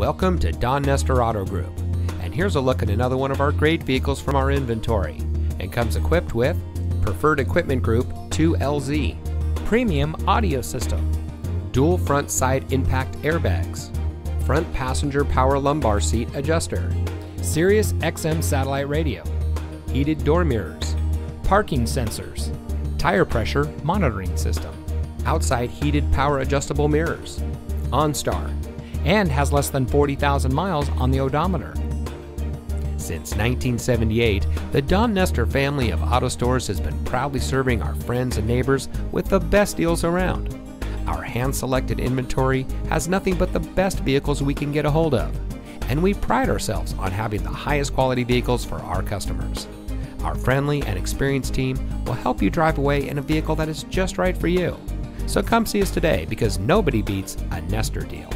Welcome to Don Nester Auto Group, and here's a look at another one of our great vehicles from our inventory, and comes equipped with Preferred Equipment Group 2LZ, Premium Audio System, Dual Front Side Impact Airbags, Front Passenger Power Lumbar Seat Adjuster, Sirius XM Satellite Radio, Heated Door Mirrors, Parking Sensors, Tire Pressure Monitoring System, Outside Heated Power Adjustable Mirrors, OnStar, and has less than 40,000 miles on the odometer. Since 1978, the Don Nester family of auto stores has been proudly serving our friends and neighbors with the best deals around. Our hand-selected inventory has nothing but the best vehicles we can get a hold of, and we pride ourselves on having the highest quality vehicles for our customers. Our friendly and experienced team will help you drive away in a vehicle that is just right for you. So come see us today, because nobody beats a Nester deal.